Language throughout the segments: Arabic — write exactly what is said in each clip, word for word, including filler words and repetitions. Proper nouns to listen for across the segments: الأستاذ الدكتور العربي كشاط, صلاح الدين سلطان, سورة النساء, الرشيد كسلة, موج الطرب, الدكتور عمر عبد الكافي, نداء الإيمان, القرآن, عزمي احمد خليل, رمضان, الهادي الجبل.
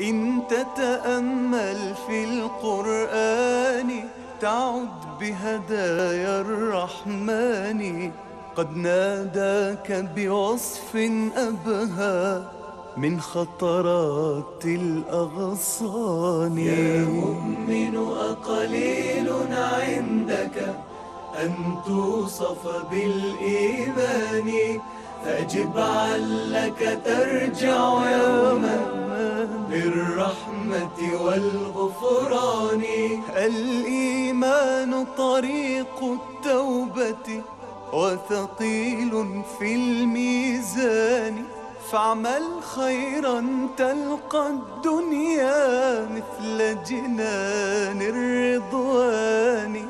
إن تتأمل في القرآن تعد بهدايا الرحمن، قد ناداك بوصف أبهى من خطرات الأغصان. يا مؤمن أقليل عندك أن توصف بالإيمان، فأجب علك ترجع يوما بالرحمة والغفران. الإيمان طريق التوبة وثقيل في الميزان، فاعمل خيرا تلقى الدنيا مثل جنان الرضوان،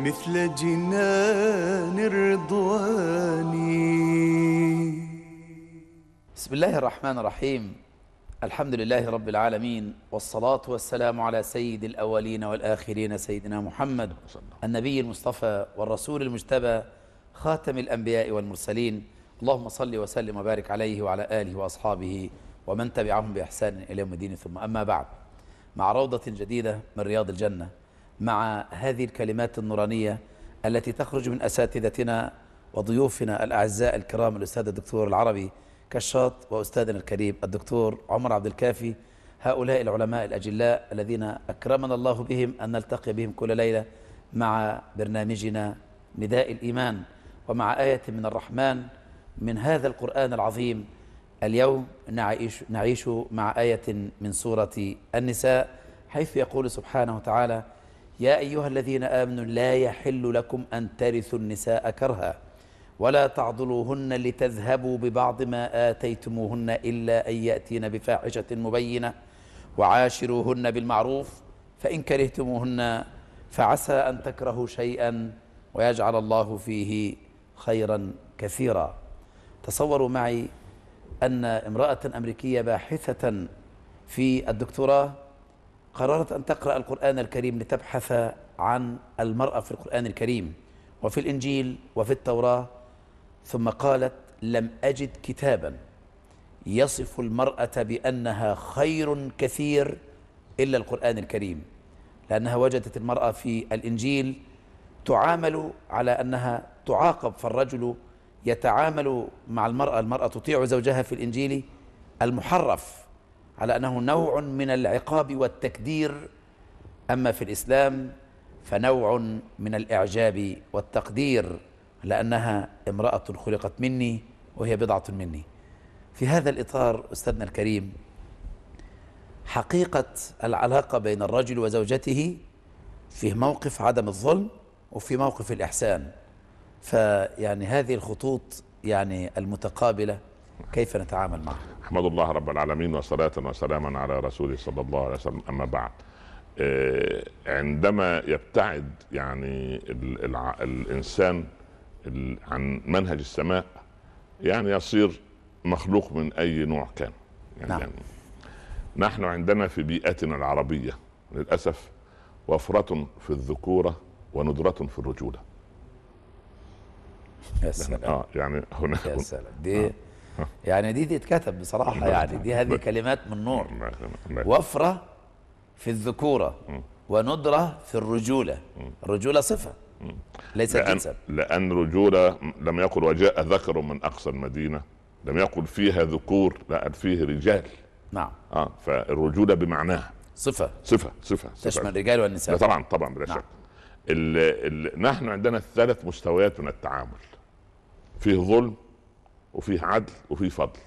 مثل جنان الرضوان. بسم الله الرحمن الرحيم، الحمد لله رب العالمين، والصلاة والسلام على سيد الأولين والآخرين سيدنا محمد النبي المصطفى والرسول المجتبى خاتم الأنبياء والمرسلين، اللهم صل وسلم وبارك عليه وعلى آله وأصحابه ومن تبعهم بإحسان إلى يوم الدين. ثم أما بعد، مع روضة جديدة من رياض الجنة، مع هذه الكلمات النورانية التي تخرج من أساتذتنا وضيوفنا الأعزاء الكرام الأستاذ الدكتور العربي كشاط وأستاذنا الكريم الدكتور عمر عبد الكافي، هؤلاء العلماء الأجلاء الذين أكرمنا الله بهم أن نلتقي بهم كل ليلة مع برنامجنا نداء الإيمان، ومع آية من الرحمن من هذا القرآن العظيم. اليوم نعيش, نعيش مع آية من سورة النساء، حيث يقول سبحانه وتعالى: يا أيها الذين آمنوا لا يحل لكم أن ترثوا النساء كرها ولا تعضلوهن لتذهبوا ببعض ما آتيتموهن إلا أن يأتين بفاحشة مبينة وعاشروهن بالمعروف فإن كرهتموهن فعسى أن تكرهوا شيئا ويجعل الله فيه خيرا كثيرا. تصوروا معي أن امرأة أمريكية باحثة في الدكتوراه قررت أن تقرأ القرآن الكريم لتبحث عن المرأة في القرآن الكريم وفي الإنجيل وفي التوراة، ثم قالت: لم أجد كتابا يصف المرأة بأنها خير كثير إلا القرآن الكريم، لأنها وجدت المرأة في الإنجيل تعامل على أنها تعاقب، فالرجل يتعامل مع المرأة، المرأة تطيع زوجها في الإنجيل المحرف على أنه نوع من العقاب والتكدير، أما في الإسلام فنوع من الإعجاب والتقدير لأنها امرأة خلقت مني وهي بضعة مني. في هذا الإطار أستاذنا الكريم، حقيقة العلاقة بين الرجل وزوجته فيه موقف عدم الظلم وفي موقف الإحسان، فيعني هذه الخطوط يعني المتقابلة كيف نتعامل معها؟ أحمد الله رب العالمين وصلاة وسلاما على رسوله صلى الله عليه وسلم، أما بعد. عندما يبتعد يعني الإنسان عن منهج السماء يعني يصير مخلوق من أي نوع كان يعني. نعم. يعني نحن عندنا في بيئتنا العربية للأسف وفرة في الذكورة وندرة في الرجولة. يا سلام. آه يعني هنا يا سلام. دي آه. يعني دي تتكتب بصراحة، يعني دي هذه كلمات من نور. وفرة في الذكورة وندرة في الرجولة. الرجولة صفة ليست تنسب، لأن رجولة لم يقل وجاء ذكر من أقصى المدينة، لم يقل فيها ذكور، لا فيه رجال. نعم. آه فالرجولة بمعناها صفة صفة صفة, صفة. تشمل الرجال والنساء طبعا طبعا بلا شك. نعم. ال ال نحن عندنا ثلاث مستويات من التعامل، فيه ظلم وفيه عدل وفيه فضل.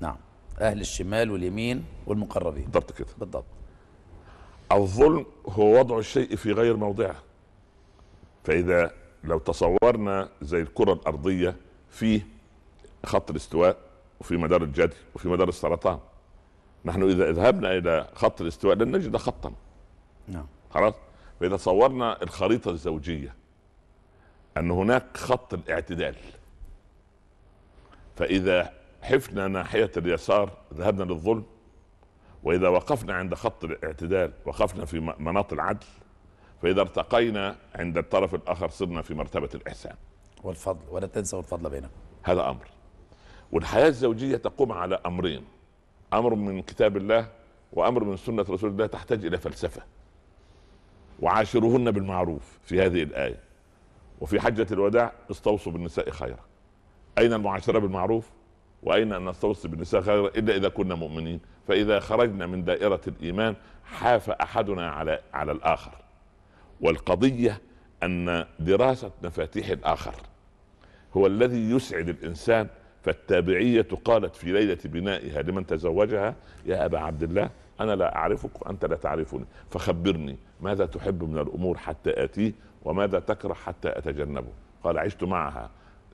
نعم. أهل الشمال واليمين والمقربين. بالضبط كده. بالضبط. الظلم هو وضع الشيء في غير موضعه، فإذا لو تصورنا زي الكرة الأرضية فيه خط الاستواء وفي مدار الجدي وفي مدار السرطان، نحن إذا ذهبنا إلى خط الاستواء لن نجد خطا. نعم. خلاص. فإذا صورنا الخريطة الزوجية أن هناك خط الاعتدال، فإذا حفنا ناحية اليسار ذهبنا للظلم، وإذا وقفنا عند خط الاعتدال وقفنا في مناط العدل، فإذا ارتقينا عند الطرف الآخر صرنا في مرتبة الإحسان والفضل. ولا تنسوا الفضل بينهم. هذا أمر. والحياة الزوجية تقوم على أمرين، أمر من كتاب الله وأمر من سنة رسول الله تحتاج إلى فلسفة. وعاشرهن بالمعروف في هذه الآية، وفي حجة الوداع استوصوا بالنساء خيرا. أين المعاشرة بالمعروف؟ وأين أن نستوصي بالنساء خيرا إلا إذا كنا مؤمنين؟ فإذا خرجنا من دائرة الإيمان حاف أحدنا على على الآخر. والقضية أن دراسة مفاتيح الآخر هو الذي يسعد الإنسان. فالتابعية قالت في ليلة بنائها لمن تزوجها: يا أبا عبد الله، أنا لا أعرفك وأنت لا تعرفني، فخبرني ماذا تحب من الأمور حتى آتيه، وماذا تكره حتى أتجنبه. قال: عشت معها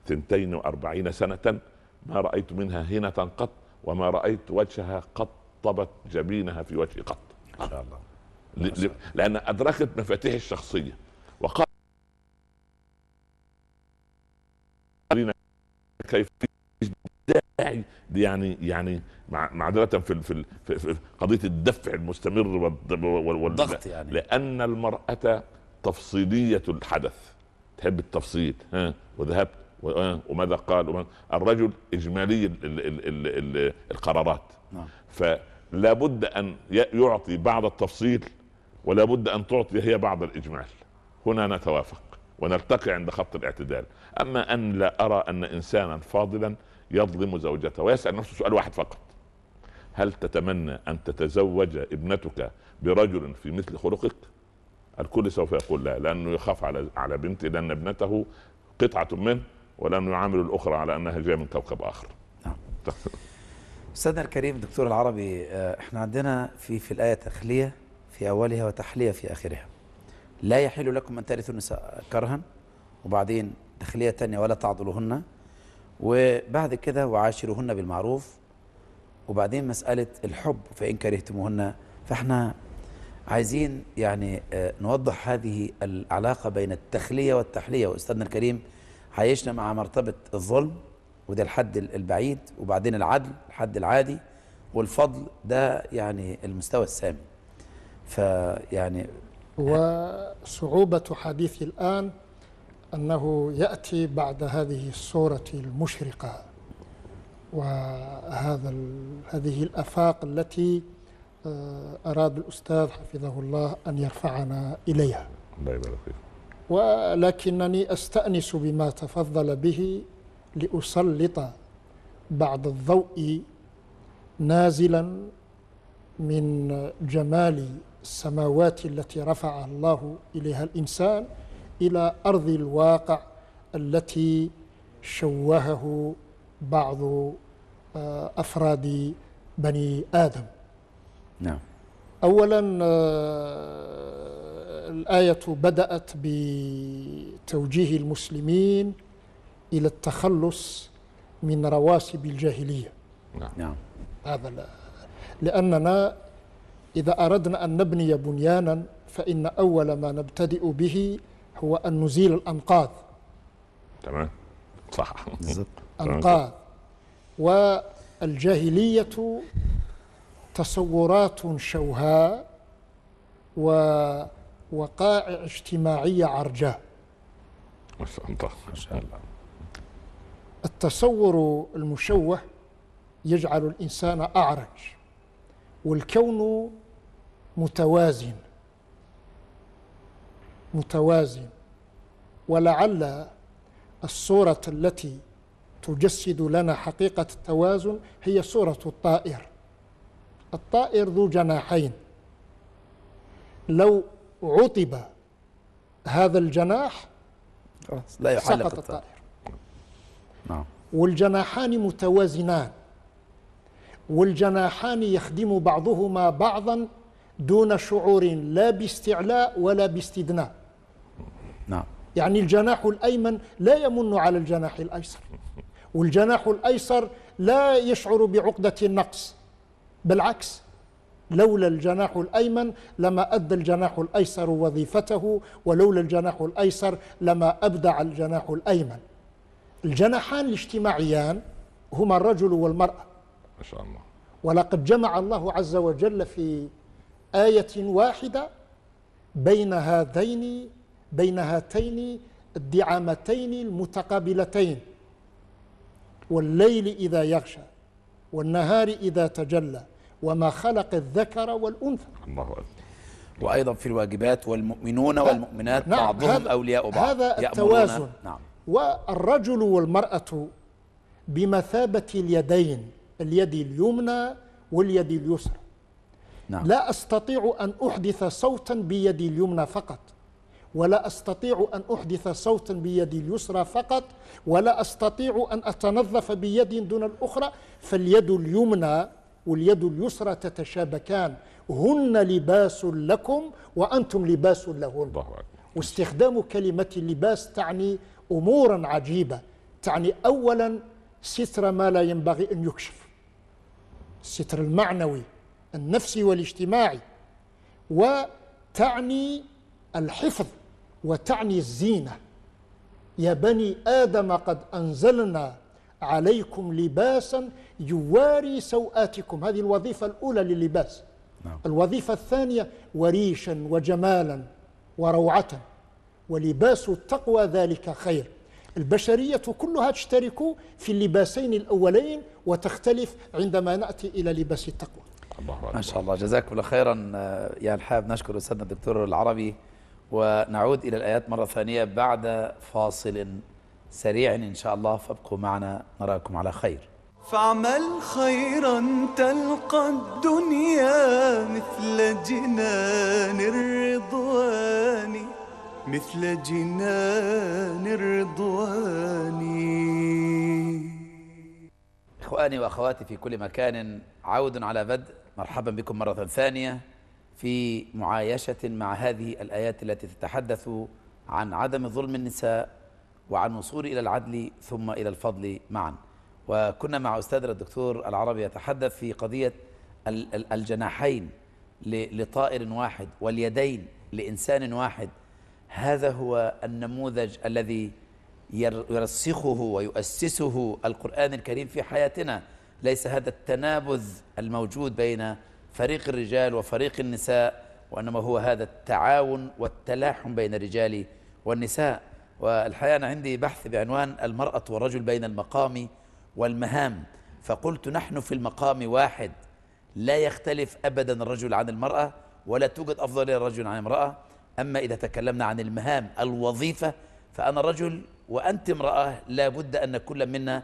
ثنتين وأربعين سنة ما رأيت منها هينة قط، وما رأيت وجهها قط طبت جبينها في وجه قط. إن شاء الله. ل... لأن أدركت مفاتيح الشخصية. وقال كيف داعي يعني يعني مع معذرة في في في قضية الدفع المستمر والضغط، يعني لأن المرأة تفصيلية الحدث، تحب التفصيل. ها وذهبت وماذا قال وماذا. الرجل إجمالي ال ال ال ال القرارات. نعم. فلا بد أن يعطي بعض التفصيل، ولا بد أن تعطي هي بعض الإجمال. هنا نتوافق ونلتقي عند خط الاعتدال. أما أن لا أرى أن إنسانا فاضلا يظلم زوجته ويسأل نفسه سؤال واحد فقط: هل تتمنى أن تتزوج ابنتك برجل في مثل خلقك؟ الكل سوف يقول لا، لأنه يخاف على على بنته، لأن ابنته قطعة منه، ولأنه يعامل الأخرى على أنها جاية من كوكب آخر. نعم. أستاذنا الكريم الدكتور العربي، احنا عندنا في في الآية تخلية في أولها وتحلية في آخرها. لا يحل لكم أن ترثوا النساء كرها، وبعدين تخلية تانية: ولا تعضلوهن، وبعد كده وعاشرهن بالمعروف، وبعدين مسألة الحب: فإن كرهتموهن. فاحنا عايزين يعني نوضح هذه العلاقة بين التخلية والتحلية. وأستاذنا الكريم عايشنا مع مرتبة الظلم، وده الحد البعيد، وبعدين العدل الحد العادي، والفضل ده يعني المستوى السامي. فيعني وصعوبة حديثي الآن أنه يأتي بعد هذه الصورة المشرقة، وهذا هذه الآفاق التي أراد الأستاذ حفظه الله أن يرفعنا إليها. الله يبارك فيك. ولكنني أستأنس بما تفضل به لأسلط بعض الضوء نازلا من جمال السماوات التي رفعها الله إليها الإنسان إلى أرض الواقع التي شوهه بعض أفراد بني آدم. نعم. أولا الآية بدأت بتوجيه المسلمين إلى التخلص من رواسب الجاهلية. نعم. هذا لا. لأننا إذا أردنا أن نبني بنيانا فإن أول ما نبتدئ به هو أن نزيل الأنقاض. تمام. صح. أنقاض. والجاهلية تصورات شوهاء ووقائع اجتماعية عرجاء. ما شاء الله. ما شاء الله. التصور المشوه يجعل الإنسان أعرج، والكون متوازن متوازن. ولعل الصورة التي تجسد لنا حقيقة التوازن هي صورة الطائر. الطائر ذو جناحين، لو عطب هذا الجناح لا يحلق سقط الطائر. نعم. والجناحان متوازنان، والجناحان يخدم بعضهما بعضا دون شعور، لا باستعلاء ولا باستدناء. نعم. يعني الجناح الأيمن لا يمن على الجناح الأيسر، والجناح الأيسر لا يشعر بعقدة النقص، بالعكس لولا الجناح الأيمن لما أدى الجناح الأيسر وظيفته، ولولا الجناح الأيسر لما أبدع الجناح الأيمن. الجناحان الاجتماعيان هما الرجل والمرأة. ما شاء الله. ولقد جمع الله عز وجل في آية واحدة بين هذين بين هاتين الدعامتين المتقابلتين: والليل إذا يغشى والنهار إذا تجلى وما خلق الذكر والأنثى. الله أكبر. وأيضا في الواجبات والمؤمنون والمؤمنات نعم بعضهم أولياء بعض. هذا التوازن. نعم. والرجل والمرأة بمثابة اليدين، اليد اليمنى واليد اليسرى. نعم. لا أستطيع أن أحدث صوتا بيدي اليمنى فقط، ولا أستطيع أن أحدث صوتا بيدي اليسرى فقط، ولا أستطيع أن أتنظف بيدي دون الأخرى، فاليد اليمنى واليد اليسرى تتشابكان، هن لباس لكم وأنتم لباس لهن. واستخدام كلمة اللباس تعني أمورا عجيبة، تعني أولا ستر ما لا ينبغي أن يكشف، الستر المعنوي النفسي والاجتماعي، وتعني الحفظ وتعني الزينة. يا بني آدم قد أنزلنا عليكم لباسا يواري سوآتكم، هذه الوظيفة الأولى لللباس. الوظيفة الثانية وريشا وجمالا وروعة، ولباس التقوى ذلك خير. البشرية كلها تشترك في اللباسين الأولين وتختلف عندما نأتي إلى لباس التقوى. ما شاء الله، جزاكم الله خيرا يا الحاب. نشكر أستاذنا الدكتور العربي، ونعود إلى الآيات مرة ثانية بعد فاصل سريع إن شاء الله، فابقوا معنا، نراكم على خير. فاعمل خيرا تلقى الدنيا مثل جنان الرضوان، مثل جنان الرضوان. إخواني وأخواتي في كل مكان، عود على بدء، مرحبا بكم مرة ثانية في معايشة مع هذه الآيات التي تتحدث عن عدم ظلم النساء وعن وصول إلى العدل ثم إلى الفضل معا. وكنا مع أستاذنا الدكتور العربي يتحدث في قضية الجناحين لطائر واحد واليدين لإنسان واحد. هذا هو النموذج الذي يرسخه ويؤسسه القرآن الكريم في حياتنا، ليس هذا التنابذ الموجود بين فريق الرجال وفريق النساء، وإنما هو هذا التعاون والتلاحم بين الرجال والنساء. والحقيقة أنا عندي بحث بعنوان المرأة والرجل بين المقام والمهام، فقلت نحن في المقام واحد، لا يختلف أبدا الرجل عن المرأة، ولا توجد أفضلية للرجل عن المرأة. أما إذا تكلمنا عن المهام الوظيفة، فأنا رجل وأنت امرأة، لا بد أن كل منا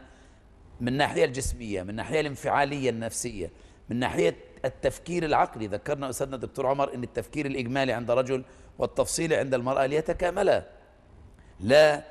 من ناحية الجسمية، من ناحية الانفعالية النفسية، من ناحية التفكير العقلي. ذكرنا أستاذنا الدكتور عمر أن التفكير الإجمالي عند الرجل والتفصيل عند المرأة ليتكاملا، لا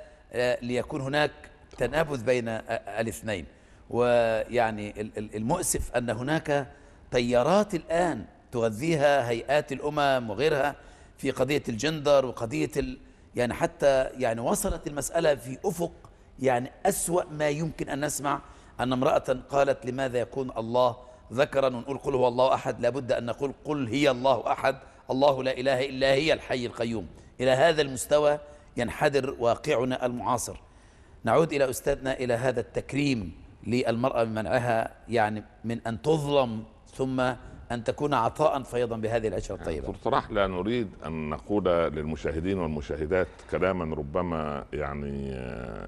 ليكون هناك تنابذ بين الاثنين. ويعني المؤسف أن هناك تيارات الآن تغذيها هيئات الأمم وغيرها في قضية الجندر وقضية ال... يعني حتى يعني وصلت المسألة في أفق يعني أسوأ ما يمكن أن نسمع، أن امرأة قالت لماذا يكون الله ذكرا ونقول قل هو الله أحد، لابد أن نقول قل هي الله أحد، الله لا إله إلا هي الحي القيوم. إلى هذا المستوى ينحدر واقعنا المعاصر. نعود إلى أستاذنا، إلى هذا التكريم للمرأة بمنعها يعني من أن تظلم ثم أن تكون عطاء فيضا بهذه العشرة الطيبة. دكتور صلاح، لا نريد أن نقول للمشاهدين والمشاهدات كلاما ربما يعني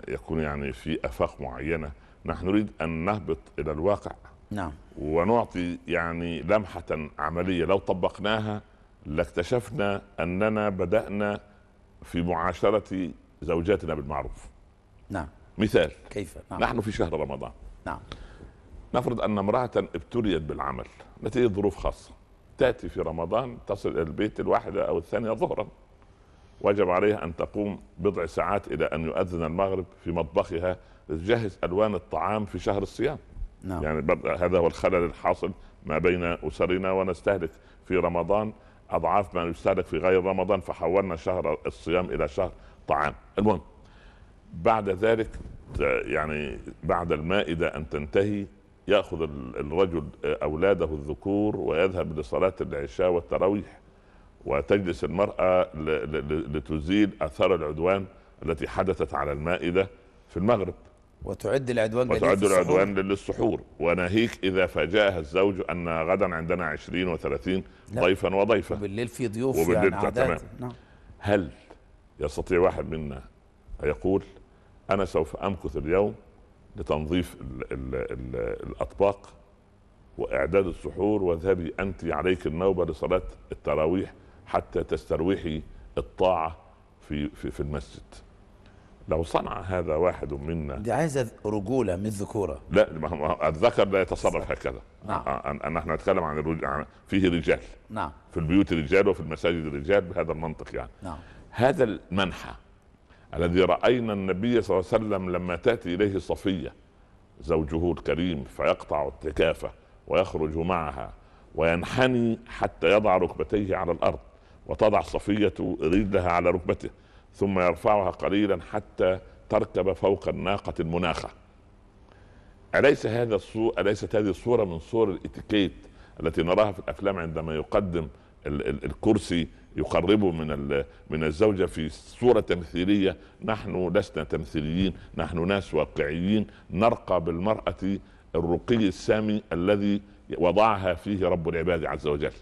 يكون يعني في آفاق معينة، نحن نريد أن نهبط إلى الواقع. نعم. ونعطي يعني لمحة عملية لو طبقناها لاكتشفنا أننا بدأنا في معاشرة زوجاتنا بالمعروف. نعم. مثال كيف؟ نعم. نحن في شهر رمضان. نعم. نفرض أن امرأة ابتليت بالعمل نتيجة ظروف خاصة، تأتي في رمضان تصل إلى البيت الواحدة أو الثانية ظهرا، وجب عليها أن تقوم بضع ساعات إلى أن يؤذن المغرب في مطبخها لتجهز ألوان الطعام في شهر الصيام. نعم. يعني هذا هو الخلل الحاصل ما بين أسرنا، ونستهلك في رمضان أضعاف ما نستهلك في غير رمضان، فحولنا شهر الصيام إلى شهر طعام. المهم بعد ذلك يعني بعد المائدة أن تنتهي يأخذ الرجل أولاده الذكور ويذهب لصلاة العشاء والتراويح، وتجلس المرأة لتزيل أثار العدوان التي حدثت على المائدة في المغرب، وتعد العدوان وتعد العدوان للسحور. وناهيك إذا فاجأها الزوج أن غدا عندنا عشرين وثلاثين ضيفا وضيفة، وبالليل في ضيوف وبالليل يعني عادات. نعم. هل يستطيع واحد منا يقول أنا سوف أمكث اليوم لتنظيف ال ال ال الأطباق وإعداد السحور وذهبي أنت عليك النوبة لصلاة التراويح حتى تستروحي الطاعة في في في المسجد. لو صنع هذا واحد منا، دي عايزة رجولة من الذكورة. لا، الذكر لا يتصرف هكذا. نعم. أن احنا نتكلم عن الرجال، فيه رجال. نعم. في البيوت رجال وفي المساجد رجال بهذا المنطق يعني. نعم. هذا المنحى الذي رأينا النبي صلى الله عليه وسلم لما تأتي إليه صفية زوجه الكريم فيقطع التكافة ويخرج معها وينحني حتى يضع ركبتيه على الأرض، وتضع صفية رجلها على ركبته ثم يرفعها قليلا حتى تركب فوق الناقة المناخة. أليس هذا الصور أليست هذه الصورة من صور الاتيكيت التي نراها في الأفلام عندما يقدم ال ال الكرسي يقربه من من الزوجة في صورة تمثيلية؟ نحن لسنا تمثيليين، نحن ناس واقعيين نرقى بالمرأة الرقي السامي الذي وضعها فيه رب العباد عز وجل.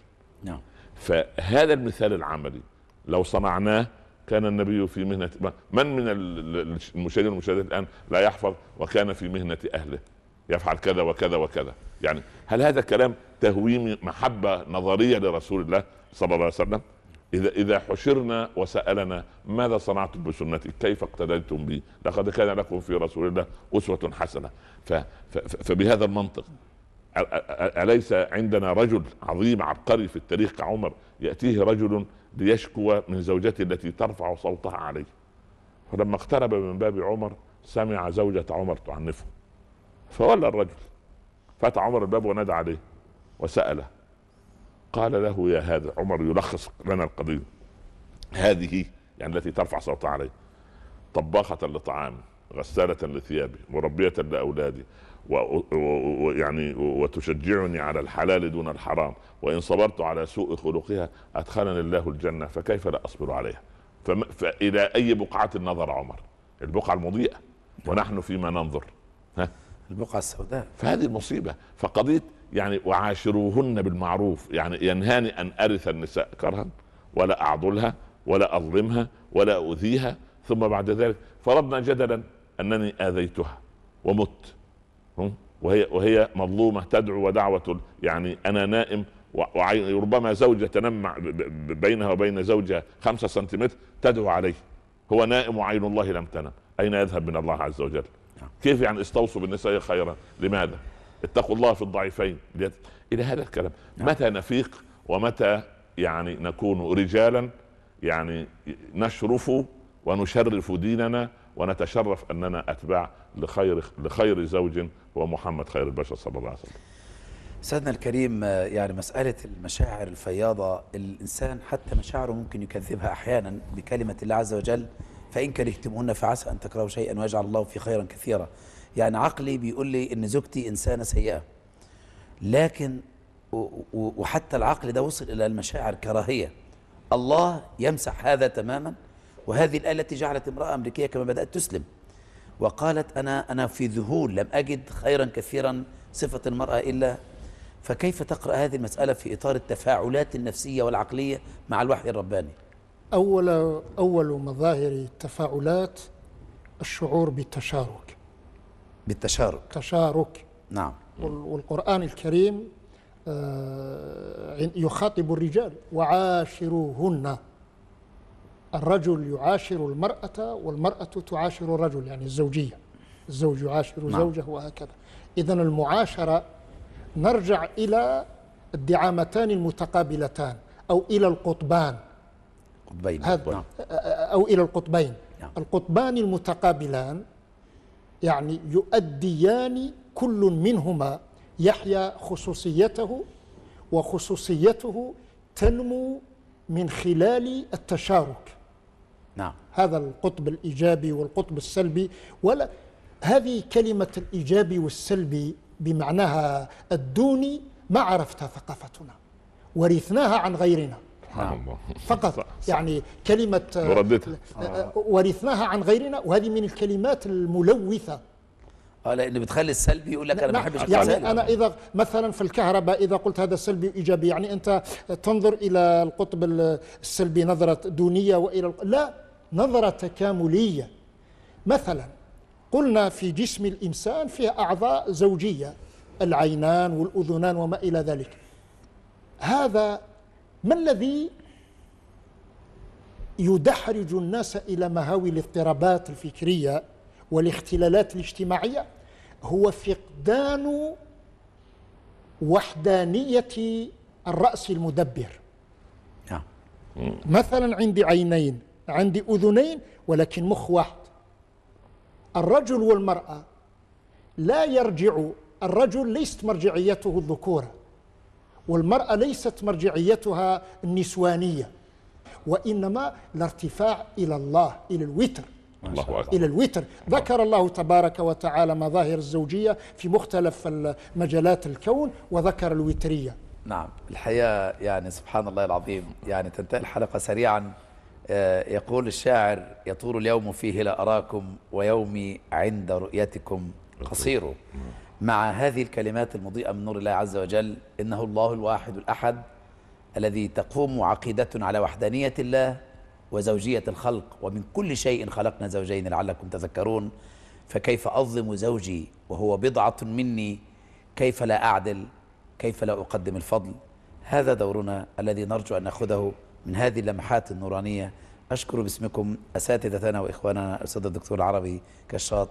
نعم. فهذا المثال العملي لو صنعناه كان النبي في مهنة، من من المشاهدين والمشاهدات الآن لا يحفظ وكان في مهنة أهله يفعل كذا وكذا وكذا؟ يعني هل هذا كلام تهويمي، محبة نظرية لرسول الله صلى الله عليه وسلم؟ إذا إذا حشرنا وسألنا ماذا صنعتم بسنتي، كيف اقتديتم بي، لقد كان لكم في رسول الله أسوة حسنة. فبهذا المنطق أليس عندنا رجل عظيم عبقري في التاريخ كعمر يأتيه رجل ليشكو من زوجته التي ترفع صوتها عليه، فلما اقترب من باب عمر سمع زوجة عمر تعنفه فولى الرجل، فتح عمر الباب ونادى عليه وسأله، قال له يا هذا، عمر يلخص لنا القضية، هذه يعني التي ترفع صوتها عليه طباخة لطعامي، غسالة لثيابي، مربية لأولادي، ويعني وتشجعني على الحلال دون الحرام، وإن صبرت على سوء خلقها أدخلني الله الجنة، فكيف لا أصبر عليها؟ فإلى أي بقعة النظر عمر؟ البقعة المضيئة ونحن فيما ننظر، ها؟ البقعة السوداء. فهذه المصيبة. فقضية يعني وعاشروهن بالمعروف، يعني ينهاني أن أرث النساء كرها ولا أعضلها ولا أظلمها ولا أذيها، ثم بعد ذلك فرضنا جدلا أنني آذيتها ومت وهي وهي مظلومة تدعو ودعوة، يعني أنا نائم، وربما زوجة تنمع بينها وبين زوجها خمسة سنتيمتر تدعو عليه، هو نائم وعين الله لم تنم، أين يذهب من الله عز وجل؟ كيف يعني استوصوا بالنساء خيرا؟ لماذا؟ اتقوا الله في الضعيفين، إلى هذا الكلام. متى نفيق ومتى يعني نكون رجالا يعني نشرف ونشرف ديننا ونتشرف أننا أتباع لخير لخير زوج هو محمد خير البشر صلى الله عليه وسلم. سيدنا الكريم، يعني مسألة المشاعر الفياضة، الإنسان حتى مشاعره ممكن يكذبها أحيانا بكلمة الله عز وجل، فإن كرهتموهن فعسى أن تكرهوا شيئا ويجعل الله فيه خيرا كثيرا. يعني عقلي بيقول لي إن زوجتي إنسانة سيئة، لكن وحتى العقل ده وصل إلى المشاعر كراهية. الله يمسح هذا تماما، وهذه الآية التي جعلت امرأة أمريكية كما بدأت تسلم وقالت أنا أنا في ذهول لم أجد خيرا كثيرا صفة المرأة إلا. فكيف تقرأ هذه المسألة في إطار التفاعلات النفسية والعقلية مع الوحي الرباني؟ أول أول مظاهر التفاعلات الشعور بالتشارك. بالتشارك. تشارك. نعم. والقرآن الكريم يخاطب الرجال وعاشروهن. الرجل يعاشر المرأة والمرأة تعاشر الرجل، يعني الزوجية، الزوج يعاشر زوجه وهكذا. إذن المعاشرة نرجع إلى الدعامتان المتقابلتان أو إلى القطبان. قطبين. هذا أو إلى القطبين. نعم. القطبان المتقابلان يعني يؤديان كل منهما يحيا خصوصيته، وخصوصيته تنمو من خلال التشارك. نعم. هذا القطب الإيجابي والقطب السلبي، ولا هذه كلمة الإيجابي والسلبي بمعناها الدوني ما عرفتها ثقافتنا، ورثناها عن غيرنا. نعم. فقط. صح. يعني كلمة وردتها ورثناها عن غيرنا، وهذه من الكلمات الملوثة. اه لان بتخلي السلبي يقول لك انا ما بحبش السلبي. يعني انا اذا مثلا في الكهرباء اذا قلت هذا سلبي وايجابي، يعني انت تنظر الى القطب السلبي نظره دونيه والى لا، نظره تكامليه. مثلا قلنا في جسم الانسان فيه اعضاء زوجيه، العينان والأذنان وما إلى ذلك. هذا ما الذي يدحرج الناس إلى مهاوي الاضطرابات الفكرية والاختلالات الاجتماعية؟ هو فقدان وحدانية الرأس المدبر. مثلا عندي عينين، عندي أذنين، ولكن مخ واحد. الرجل والمرأة لا يرجع، الرجل ليست مرجعيته الذكورة، والمرأة ليست مرجعيتها النسوانية، وإنما الارتفاع إلى الله، إلى الوتر. الله إلى الوتر. ذكر الله تبارك وتعالى مظاهر الزوجية في مختلف مجالات الكون وذكر الوترية. نعم، الحياة يعني سبحان الله العظيم. يعني تنتهي الحلقة سريعا. يقول الشاعر: يطول اليوم فيه لا أراكم ويومي عند رؤيتكم قصير. مع هذه الكلمات المضيئة من نور الله عز وجل، إنه الله الواحد الأحد الذي تقوم عقيدتنا على وحدانية الله وزوجية الخلق، ومن كل شيء خلقنا زوجين لعلكم تذكرون. فكيف أظلم زوجي وهو بضعة مني؟ كيف لا أعدل؟ كيف لا أقدم الفضل؟ هذا دورنا الذي نرجو أن نأخذه من هذه اللمحات النورانية. أشكر باسمكم أساتذتنا وإخواننا الأستاذ الدكتور العربي كشاط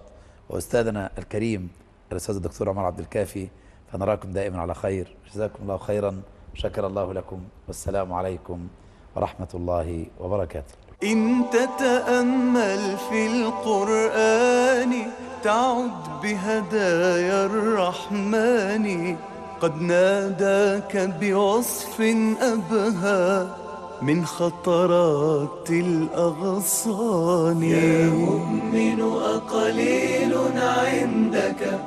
وأستاذنا الكريم الأستاذ الدكتور عمر عبد الكافي. فنراكم دائما على خير. جزاكم الله خيرا، شكر الله لكم، والسلام عليكم ورحمة الله وبركاته. إن تتأمل في القرآن تعد بهدايا الرحمن، قد ناداك بوصف أبهى من خطرات الأغصان. يا مؤمن أقليل عندك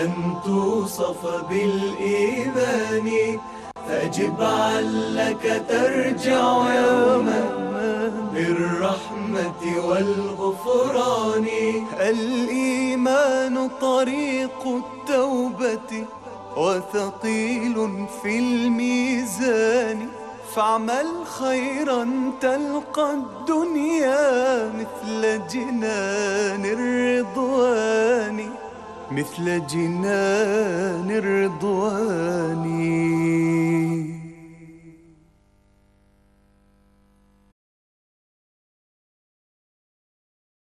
أن توصف بالإيمان، فأجب علك ترجع يوما بالرحمة والغفران. الإيمان طريق التوبة وثقيل في الميزان، فاعمل خيرا تلقى الدنيا مثل جنان الرضوان، مثل جنان الرضوان.